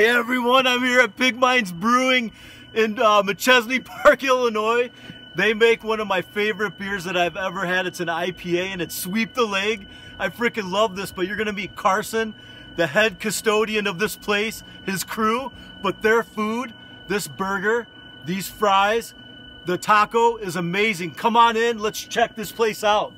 Hey everyone, I'm here at Pig Minds Brewing in Machesney Park, Illinois. They make one of my favorite beers that I've ever had. It's an IPA and it's Sweep the Leg. I freaking love this, but you're gonna meet Carson, the head custodian of this place, his crew, but their food, this burger, these fries, the taco is amazing. Come on in, let's check this place out.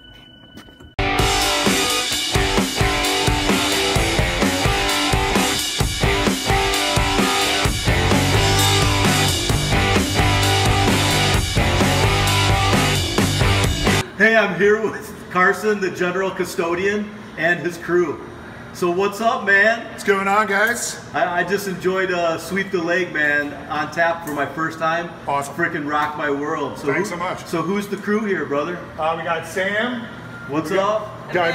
Hey, I'm here with Carson, the general custodian, and his crew. So what's up, man? What's going on, guys? I just enjoyed Sweep the Leg, man, on tap for my first time. Awesome. Freaking rocked my world. So thanks so much. So who's the crew here, brother? We got Sam. What's up? Got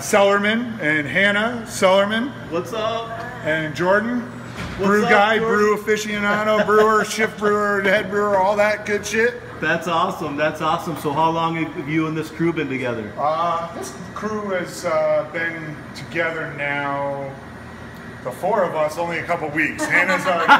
Sellerman and Hannah Sellerman. What's up? And Jordan. What's brew up, guy, Jordan? Brew aficionado, brewer, shift brewer, head brewer, all that good shit. That's awesome. That's awesome. So how long have you and this crew been together? This crew has been together now, the four of us, only a couple weeks. Hannah's on the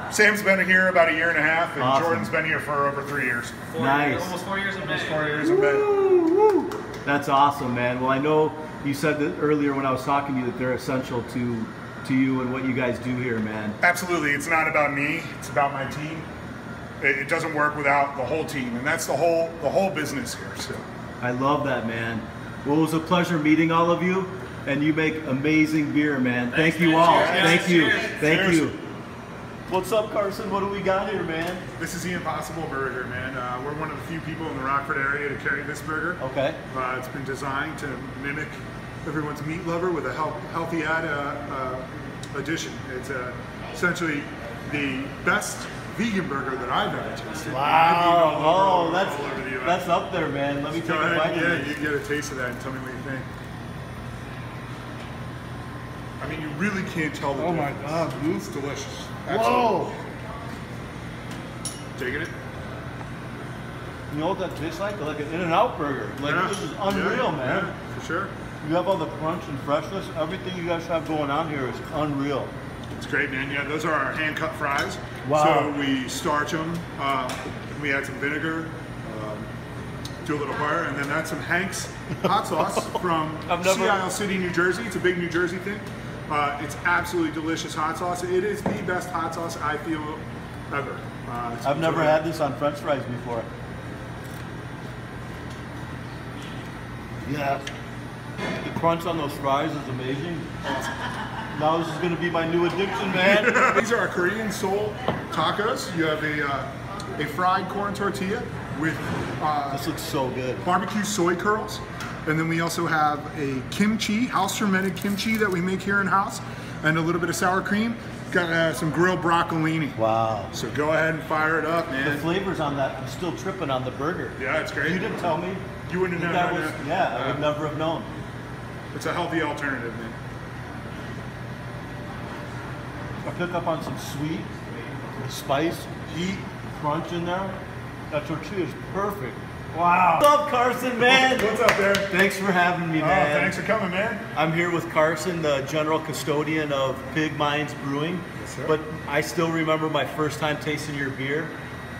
board. Sam's been here about a year and a half, and awesome. Jordan's been here for over 3 years. Nice. Almost 4 years in May. Almost 4 years in May. Woo, woo. That's awesome, man. Well, I know you said that earlier when I was talking to you that they're essential to you and what you guys do here, man. Absolutely. It's not about me. It's about my team. It doesn't work without the whole team, and that's the whole business here. So I love that, man. Well, it was a pleasure meeting all of you, and you make amazing beer, man. Thanks, thank you all. Cheers. Thank you. Cheers. Thank you. Cheers. What's up, Carson? What do we got here, man? This is the Impossible Burger, man. We're one of the few people in the Rockford area to carry this burger. Okay. It's been designed to mimic everyone's meat lover with a healthy add addition. It's essentially the best vegan burger that I've ever tasted. Wow! Oh, that's up there, man. Let me take a bite. Yeah, you get a taste of that and tell me what you think. I mean, you really can't tell the difference. Oh my God, it's delicious. Absolutely. Whoa! Taking it. You know what that tastes like? Like an In-N-Out burger. Like this is unreal, man. Yeah, for sure. You have all the crunch and freshness. Everything you guys have going on here is unreal. It's great, man. Yeah, those are our hand-cut fries. Wow. So we starch them, we add some vinegar, do a little fire, and then add some Hank's hot sauce from Sea Isle City, New Jersey. It's a big New Jersey thing. It's absolutely delicious hot sauce. It is the best hot sauce I feel ever. I've never had this on French fries before. Yeah. The crunch on those fries is amazing. Awesome. Now this is going to be my new addiction, man. These are our Korean Seoul tacos. You have a fried corn tortilla with this looks so good. Barbecue soy curls, and then we also have a kimchi, house fermented kimchi that we make here in house, and a little bit of sour cream. Got some grilled broccolini. Wow. So go ahead and fire it up, man. The flavors on that, I'm still tripping on the burger. Yeah, it's great. You didn't tell me. You wouldn't have known. That was, yeah, I would never have known. It's a healthy alternative, man. I pick up on some sweet, spice, heat, crunch in there. That tortilla is perfect. Wow. What's up, Carson, man? What's up, there? Thanks for having me, man. Thanks for coming, man. I'm here with Carson, the general custodian of Pig Minds Brewing. Yes, sir. But I still remember my first time tasting your beer.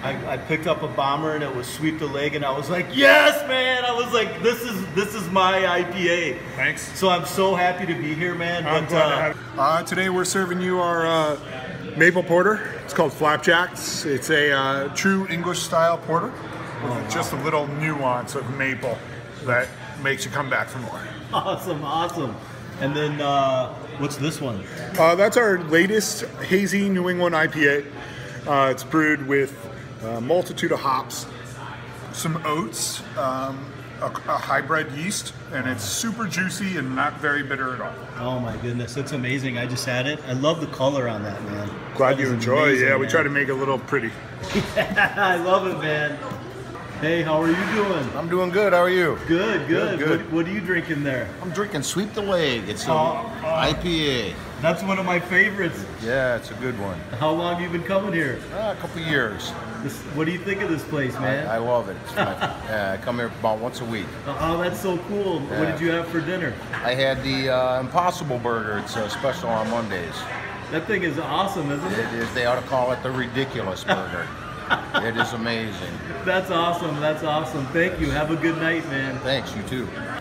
I picked up a bomber and it was Sweep the Leg, and I was like, yes, man. I was like, this is my IPA. Thanks. So I'm so happy to be here, man. I'm glad to have you. Today we're serving you our maple porter. It's called Flapjacks. It's a true English style porter with just a little nuance of maple that makes you come back for more. Awesome, awesome. And then what's this one? That's our latest hazy New England IPA. It's brewed with a multitude of hops, some oats, a hybrid yeast, and it's super juicy and not very bitter at all. Oh my goodness, that's amazing. I just had it. I love the color on that, man. Glad you enjoy. Yeah, we try to make it a little pretty. Yeah, I love it, man. Hey, how are you doing? I'm doing good. How are you? Good, good. What are you drinking there? I'm drinking Sweep the Leg. It's an IPA. That's one of my favorites. Yeah, it's a good one. How long have you been coming here? A couple years. What do you think of this place, man? I love it. It's my, I come here about once a week. Oh, that's so cool. Yeah. What did you have for dinner? I had the Impossible Burger. It's special on Mondays. That thing is awesome, isn't it? It is. They ought to call it the Ridiculous Burger. It is amazing. That's awesome. That's awesome. Thank you. Have a good night, man. Thanks. You too.